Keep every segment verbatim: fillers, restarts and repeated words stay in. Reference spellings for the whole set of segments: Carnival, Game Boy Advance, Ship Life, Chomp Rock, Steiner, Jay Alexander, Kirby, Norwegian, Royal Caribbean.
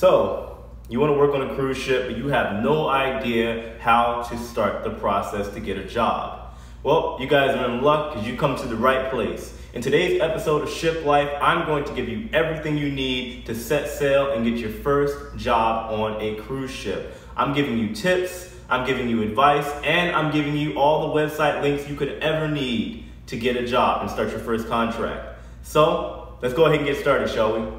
So you want to work on a cruise ship, but you have no idea how to start the process to get a job. Well, you guys are in luck because you come to the right place. In today's episode of Ship Life, I'm going to give you everything you need to set sail and get your first job on a cruise ship. I'm giving you tips, I'm giving you advice, and I'm giving you all the website links you could ever need to get a job and start your first contract. So let's go ahead and get started, shall we?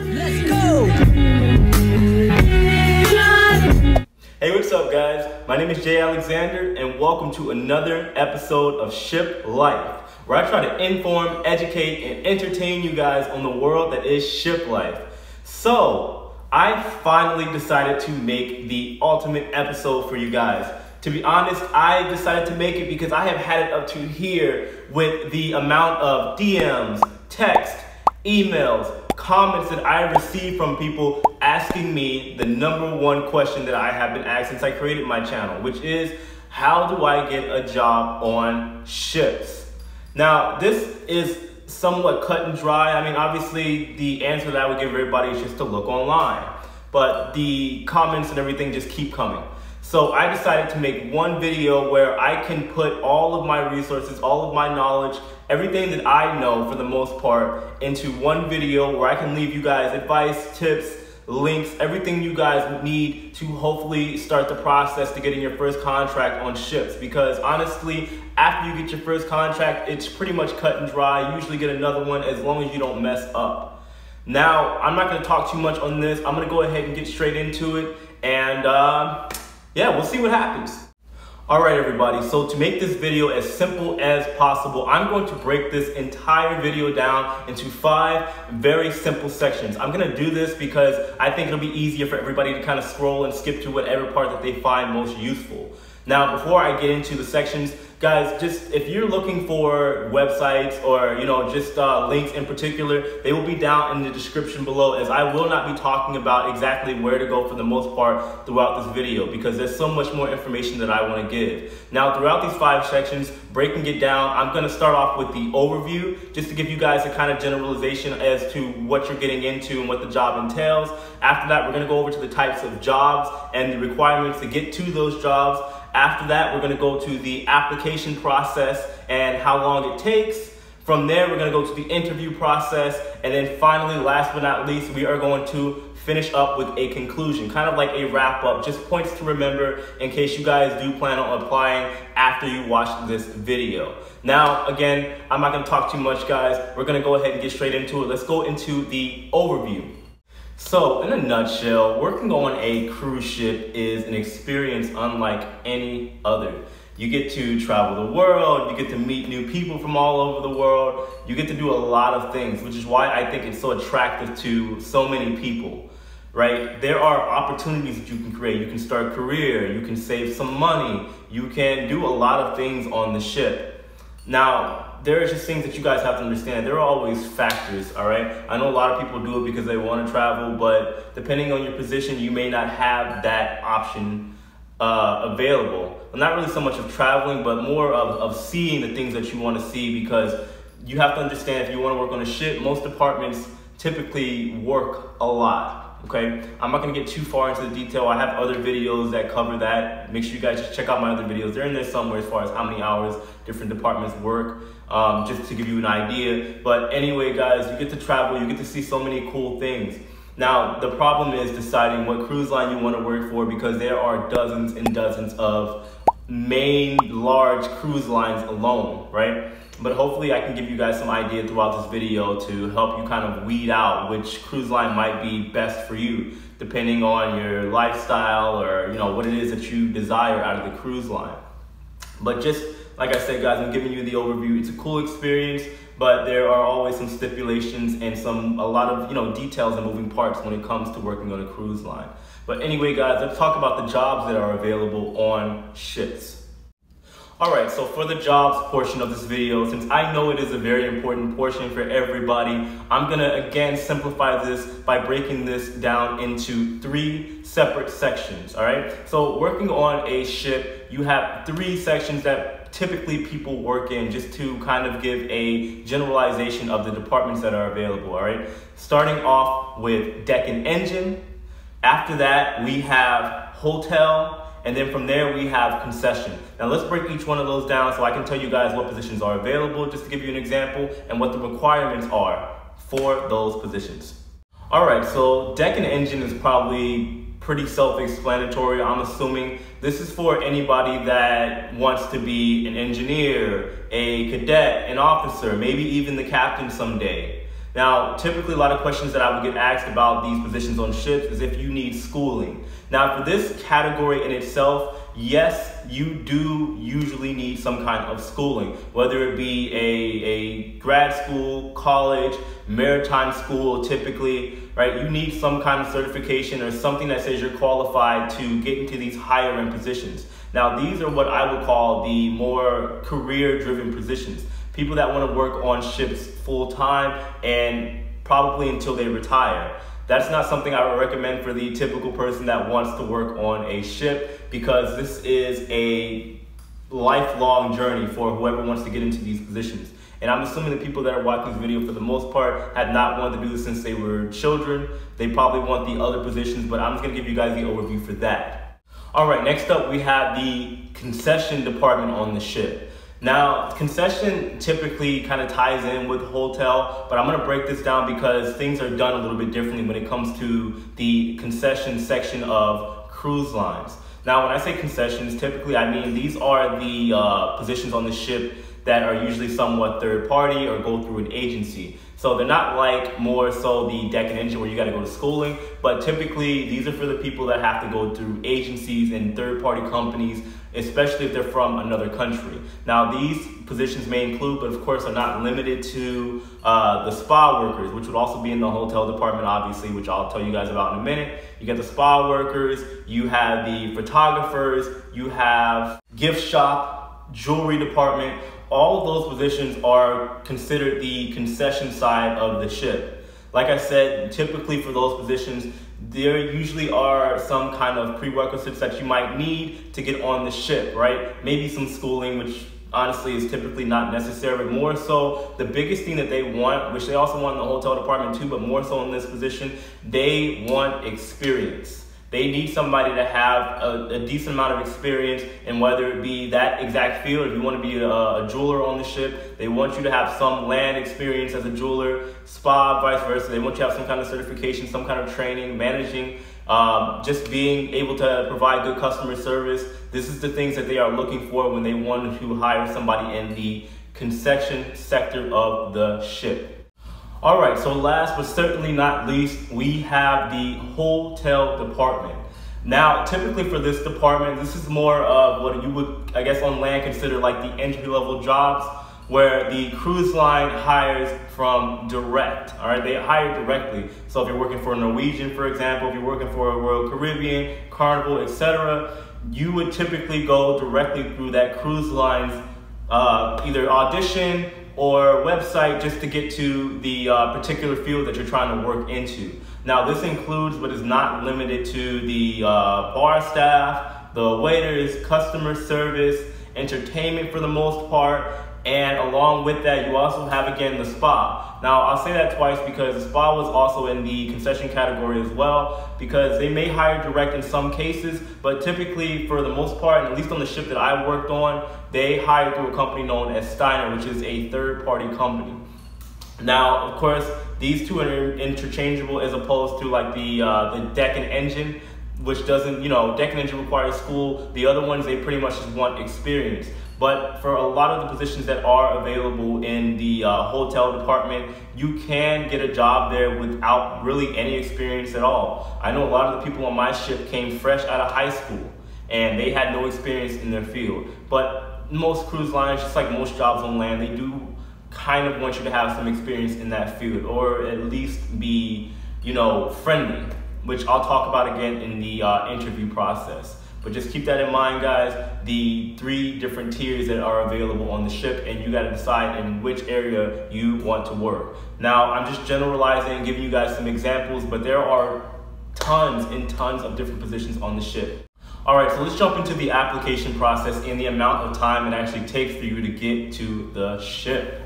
Let's go! Hey, what's up guys? My name is Jay Alexander and welcome to another episode of Ship Life, where I try to inform, educate, and entertain you guys on the world that is ship life. So, I finally decided to make the ultimate episode for you guys. To be honest, I decided to make it because I have had it up to here with the amount of D Ms, text, emails, comments that I receive from people asking me the number one question that I have been asked since I created my channel, which is, how do I get a job on ships? Now, this is somewhat cut and dry. I mean, obviously, the answer that I would give everybody is just to look online, but the comments and everything just keep coming. So I decided to make one video where I can put all of my resources, all of my knowledge, everything that I know for the most part, into one video where I can leave you guys advice, tips, links, everything you guys need to hopefully start the process to getting your first contract on ships. Because honestly, after you get your first contract, it's pretty much cut and dry. You usually get another one as long as you don't mess up. Now, I'm not gonna talk too much on this. I'm gonna go ahead and get straight into it, and uh, yeah, we'll see what happens. All right, everybody, so to make this video as simple as possible, I'm going to break this entire video down into five very simple sections. I'm gonna do this because I think it'll be easier for everybody to kind of scroll and skip to whatever part that they find most useful. Now, before I get into the sections, guys, just if you're looking for websites or, you know, just uh, links in particular, they will be down in the description below, as I will not be talking about exactly where to go for the most part throughout this video, because there's so much more information that I want to give. Now, throughout these five sections, breaking it down, I'm going to start off with the overview, just to give you guys a kind of generalization as to what you're getting into and what the job entails. After that, we're going to go over to the types of jobs and the requirements to get to those jobs. After that, we're going to go to the application process and how long it takes. From there, we're going to go to the interview process. And then finally, last but not least, we are going to finish up with a conclusion, kind of like a wrap up, just points to remember in case you guys do plan on applying after you watch this video. Now, again, I'm not going to talk too much, guys. We're going to go ahead and get straight into it. Let's go into the overview. So, in a nutshell, working on a cruise ship is an experience unlike any other. You get to travel the world, you get to meet new people from all over the world, you get to do a lot of things, which is why I think it's so attractive to so many people, right? There are opportunities that you can create. You can start a career, you can save some money, you can do a lot of things on the ship. Now, there are just things that you guys have to understand. There are always factors, all right? I know a lot of people do it because they want to travel, but depending on your position, you may not have that option uh, available. Well, not really so much of traveling, but more of, of seeing the things that you want to see, because you have to understand, if you want to work on a ship, most departments typically work a lot, okay? I'm not going to get too far into the detail. I have other videos that cover that. Make sure you guys just check out my other videos. They're in there somewhere as far as how many hours different departments work. Um, just to give you an idea. But anyway, guys, you get to travel, you get to see so many cool things. Now, the problem is deciding what cruise line you want to work for, because there are dozens and dozens of main large cruise lines alone, right? But hopefully I can give you guys some idea throughout this video to help you kind of weed out which cruise line might be best for you, depending on your lifestyle or, you know, what it is that you desire out of the cruise line. But just like I said, guys, I'm giving you the overview. It's a cool experience, but there are always some stipulations and some a lot of, you know, details and moving parts when it comes to working on a cruise line. But anyway, guys, let's talk about the jobs that are available on ships. All right, so for the jobs portion of this video, since I know it is a very important portion for everybody, I'm gonna again simplify this by breaking this down into three separate sections, all right? So working on a ship, you have three sections that typically people work in, just to kind of give a generalization of the departments that are available, all right? Starting off with deck and engine. After that, we have hotel, and then from there we have concession. Now let's break each one of those down so I can tell you guys what positions are available, just to give you an example, and what the requirements are for those positions. All right, so deck and engine is probably pretty self-explanatory, I'm assuming. This is for anybody that wants to be an engineer, a cadet, an officer, maybe even the captain someday. Now, typically a lot of questions that I would get asked about these positions on ships is if you need schooling. Now, for this category in itself, yes, you do usually need some kind of schooling, whether it be a, a grad school, college, maritime school typically, right? You need some kind of certification or something that says you're qualified to get into these higher end positions. Now, these are what I would call the more career-driven positions. People that want to work on ships full-time and probably until they retire. That's not something I would recommend for the typical person that wants to work on a ship, because this is a lifelong journey for whoever wants to get into these positions. And I'm assuming the people that are watching this video for the most part have not wanted to do this since they were children. They probably want the other positions, but I'm just gonna give you guys the overview for that. All right, next up we have the concession department on the ship. Now, concession typically kind of ties in with hotel, but I'm gonna break this down because things are done a little bit differently when it comes to the concession section of cruise lines. Now, when I say concessions, typically I mean these are the uh, positions on the ship that are usually somewhat third party or go through an agency. So they're not like more so the deck and engine where you gotta go to schooling, but typically these are for the people that have to go through agencies and third party companies, especially if they're from another country. Now, these positions may include, but of course are not limited to, uh, the spa workers, which would also be in the hotel department, obviously, which I'll tell you guys about in a minute. You got the spa workers, you have the photographers, you have gift shop, jewelry department. All of those positions are considered the concession side of the ship. Like I said, typically for those positions, there usually are some kind of prerequisites that you might need to get on the ship, right? Maybe some schooling, which honestly is typically not necessary. More so, the biggest thing that they want, which they also want in the hotel department too, but more so in this position, they want experience. They need somebody to have a, a decent amount of experience, and whether it be that exact field, if you want to be a, a jeweler on the ship, they want you to have some land experience as a jeweler, spa, vice versa. They want you to have some kind of certification, some kind of training, managing, um, just being able to provide good customer service. This is the things that they are looking for when they want to hire somebody in the concession sector of the ship. All right, so last but certainly not least, we have the hotel department. Now, typically for this department, this is more of what you would, I guess, on land consider like the entry-level jobs, where the cruise line hires from direct, all right? They hire directly. So if you're working for Norwegian, for example, if you're working for Royal Caribbean, Carnival, et cetera, you would typically go directly through that cruise line's uh, either audition or website just to get to the uh, particular field that you're trying to work into. Now, this includes but is not limited to the uh, bar staff, the waiters, customer service, entertainment for the most part, and along with that, you also have, again, the spa. Now, I'll say that twice because the spa was also in the concession category as well, because they may hire direct in some cases, but typically, for the most part, and at least on the ship that I worked on, they hired through a company known as Steiner, which is a third-party company. Now, of course, these two are interchangeable as opposed to like the, uh, the deck and engine, which doesn't, you know, deck and engine requires school. The other ones, they pretty much just want experience. But for a lot of the positions that are available in the uh, hotel department, you can get a job there without really any experience at all. I know a lot of the people on my ship came fresh out of high school and they had no experience in their field. But most cruise lines, just like most jobs on land, they do kind of want you to have some experience in that field, or at least be, you know, friendly, which I'll talk about again in the uh, interview process. But just keep that in mind, guys, the three different tiers that are available on the ship, and you gotta decide in which area you want to work. Now, I'm just generalizing and giving you guys some examples, but there are tons and tons of different positions on the ship. All right, so let's jump into the application process and the amount of time it actually takes for you to get to the ship.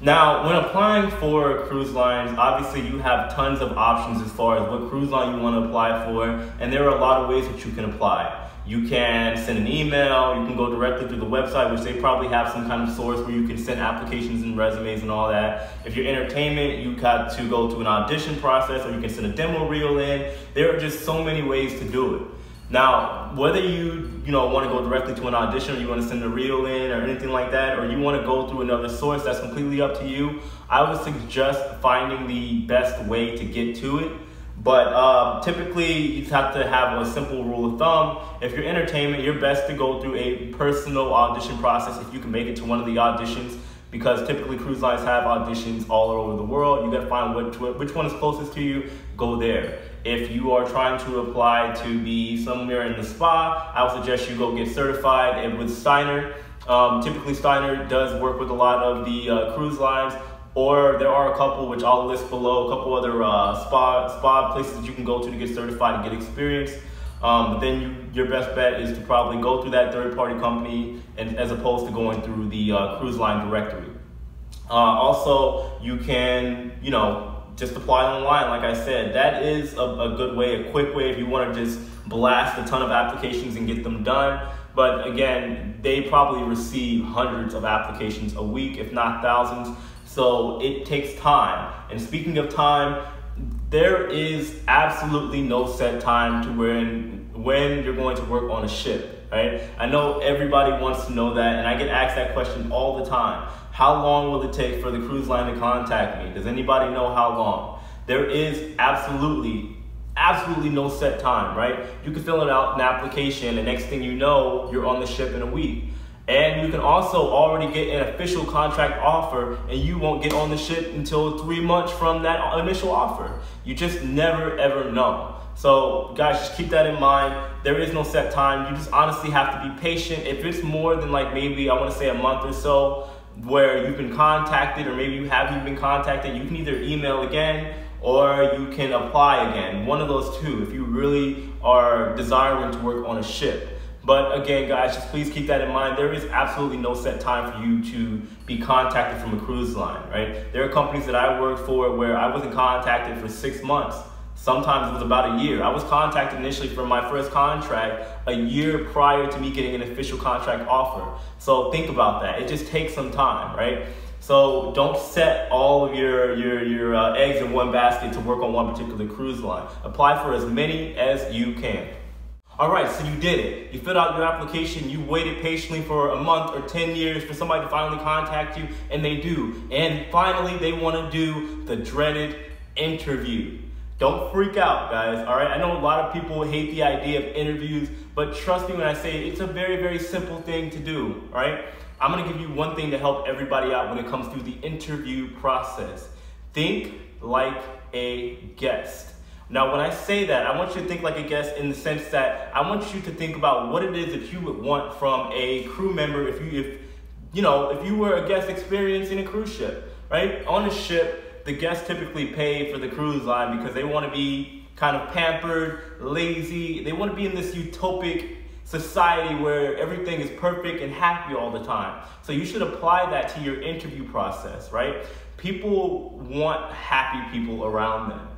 Now, when applying for cruise lines, obviously you have tons of options as far as what cruise line you want to apply for, and there are a lot of ways that you can apply. You can send an email, you can go directly through the website, which they probably have some kind of source where you can send applications and resumes and all that. If you're entertainment, you got to go to an audition process, or you can send a demo reel in. There are just so many ways to do it. Now, whether you, you know, want to go directly to an audition, or you want to send a reel in or anything like that, or you want to go through another source, that's completely up to you. I would suggest finding the best way to get to it. But uh, typically, you have to have a simple rule of thumb. If you're entertainment, you're best to go through a personal audition process if you can make it to one of the auditions, because typically cruise lines have auditions all over the world. You gotta find which, which one is closest to you, go there. If you are trying to apply to be somewhere in the spa, I would suggest you go get certified. And with Steiner, um, typically Steiner does work with a lot of the uh, cruise lines, or there are a couple, which I'll list below, a couple other uh, spa, spa places that you can go to to get certified and get experience. Um, but then you, your best bet is to probably go through that third-party company, and as opposed to going through the uh, cruise line directory. Uh, also, you can, you know, just apply online, like I said. That is a, a good way, a quick way, if you want to just blast a ton of applications and get them done. But again, they probably receive hundreds of applications a week, if not thousands. So it takes time. And speaking of time, there is absolutely no set time to when, when you're going to work on a ship, right? I know everybody wants to know that, and I get asked that question all the time. How long will it take for the cruise line to contact me? Does anybody know how long? There is absolutely, absolutely no set time, right? You can fill it out an application, and next thing you know, you're on the ship in a week. And you can also already get an official contract offer, and you won't get on the ship until three months from that initial offer. You just never ever know. So guys, just keep that in mind. There is no set time. You just honestly have to be patient. If it's more than like maybe, I wanna say a month or so, where you've been contacted, or maybe you haven't been contacted, you can either email again, or you can apply again. One of those two, if you really are desiring to work on a ship. But again, guys, just please keep that in mind. There is absolutely no set time for you to be contacted from a cruise line, right? There are companies that I worked for where I wasn't contacted for six months. Sometimes it was about a year. I was contacted initially for my first contract a year prior to me getting an official contract offer. So think about that. It just takes some time, right? So don't set all of your, your, your uh, eggs in one basket to work on one particular cruise line. Apply for as many as you can. All right, so you did it. You filled out your application, you waited patiently for a month or ten years for somebody to finally contact you, and they do. And finally, they wanna do the dreaded interview. Don't freak out, guys, all right? I know a lot of people hate the idea of interviews, but trust me when I say it, it's a very, very simple thing to do, all right? I'm gonna give you one thing to help everybody out when it comes to the interview process. Think like a guest. Now, when I say that, I want you to think like a guest in the sense that I want you to think about what it is that you would want from a crew member if you, if, you know, if you were a guest experiencing a cruise ship, right? On a ship, the guests typically pay for the cruise line because they want to be kind of pampered, lazy. They want to be in this utopic society where everything is perfect and happy all the time. So you should apply that to your interview process, right? People want happy people around them.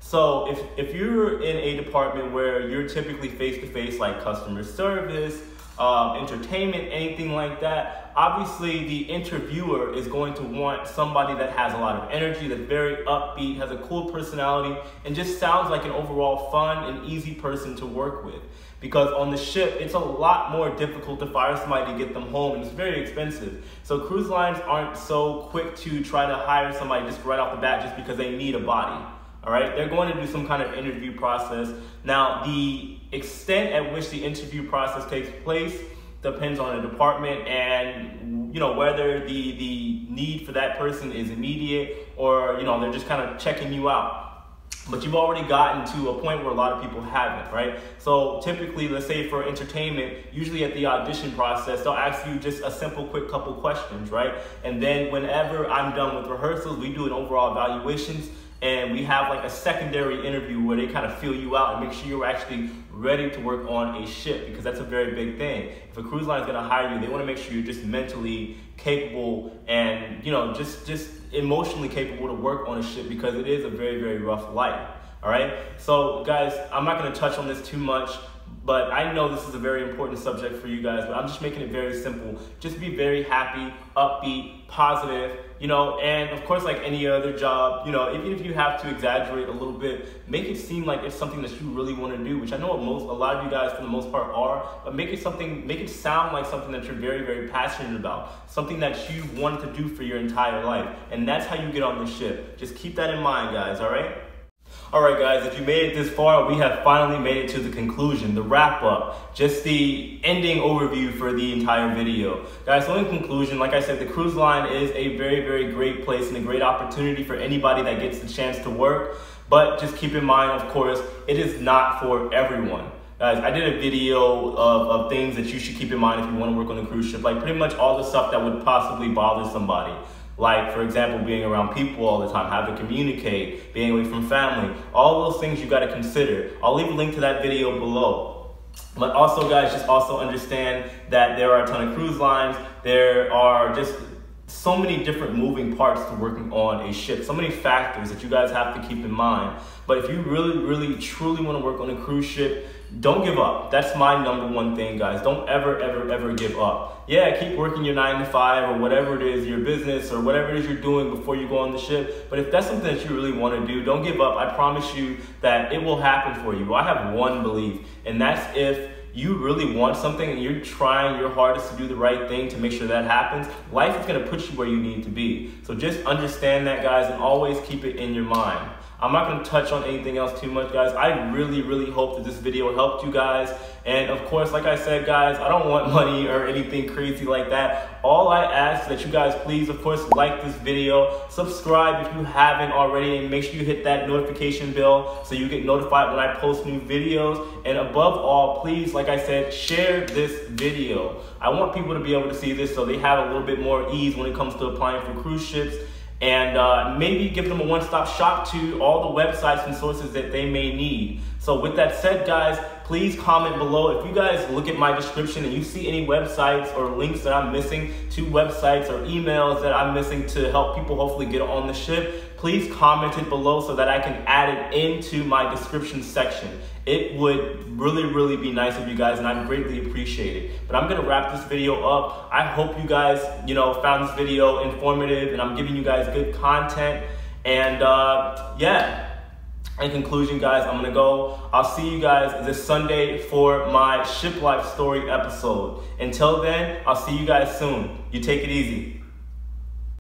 So if, if you're in a department where you're typically face-to-face, like customer service, um, entertainment, anything like that, obviously the interviewer is going to want somebody that has a lot of energy, that's very upbeat, has a cool personality, and just sounds like an overall fun and easy person to work with. Because on the ship, it's a lot more difficult to fire somebody to get them home, and it's very expensive. So cruise lines aren't so quick to try to hire somebody just right off the bat just because they need a body. All right, they're going to do some kind of interview process. Now, the extent at which the interview process takes place depends on the department and, you know, whether the, the need for that person is immediate or, you know, they're just kind of checking you out. But you've already gotten to a point where a lot of people haven't, right? So typically, let's say for entertainment, usually at the audition process, they'll ask you just a simple, quick couple questions, right? And then whenever I'm done with rehearsals, we do an overall evaluations. and we have like a secondary interview where they kind of feel you out and make sure you're actually ready to work on a ship, because that's a very big thing. If a cruise line is going to hire you, they want to make sure you're just mentally capable and, you know, just, just emotionally capable to work on a ship, because it is a very, very rough life. All right. So guys, I'm not going to touch on this too much, but I know this is a very important subject for you guys, but I'm just making it very simple. Just be very happy, upbeat, positive, you know, and of course, like any other job, you know, even if you have to exaggerate a little bit, make it seem like it's something that you really want to do, which I know most, a lot of you guys for the most part are, but make it something, make it sound like something that you're very, very passionate about, something that you want to do for your entire life. And that's how you get on the ship. Just keep that in mind, guys, all right? Alright guys, if you made it this far, we have finally made it to the conclusion, the wrap up, just the ending overview for the entire video. Guys, so in conclusion, like I said, the cruise line is a very, very great place and a great opportunity for anybody that gets the chance to work. But just keep in mind, of course, it is not for everyone. Guys, I did a video of, of things that you should keep in mind if you want to work on a cruise ship, like pretty much all the stuff that would possibly bother somebody. Like, for example, being around people all the time, how to communicate, being away from family, all those things you got to consider. I'll leave a link to that video below. But also, guys, just also understand that there are a ton of cruise lines. There are just so many different moving parts to working on a ship, so many factors that you guys have to keep in mind. But if you really, really, truly want to work on a cruise ship, don't give up. That's my number one thing, guys. Don't ever, ever, ever give up. Yeah, keep working your nine to five or whatever it is, your business or whatever it is you're doing before you go on the ship. But if that's something that you really want to do, don't give up. I promise you that it will happen for you. I have one belief, and that's if you really want something and you're trying your hardest to do the right thing to make sure that happens, life is going to put you where you need to be. So just understand that, guys, and always keep it in your mind. I'm not going to touch on anything else too much, guys. I really, really hope that this video helped you guys. And of course, like I said, guys, I don't want money or anything crazy like that. All I ask is that you guys please, of course, like this video, subscribe if you haven't already, and make sure you hit that notification bell so you get notified when I post new videos. And above all, please, like I said, share this video. I want people to be able to see this so they have a little bit more ease when it comes to applying for cruise ships. And uh, maybe give them a one-stop shop to all the websites and sources that they may need. So with that said, guys, please comment below. If you guys look at my description and you see any websites or links that I'm missing to websites or emails that I'm missing to help people hopefully get on the ship, please comment it below so that I can add it into my description section. It would really, really be nice of you guys, and I greatly appreciate it. But I'm gonna wrap this video up. I hope you guys, you know, found this video informative, and I'm giving you guys good content. And uh, yeah, in conclusion, guys, I'm gonna go. I'll see you guys this Sunday for my Ship Life Story episode. Until then, I'll see you guys soon. You take it easy.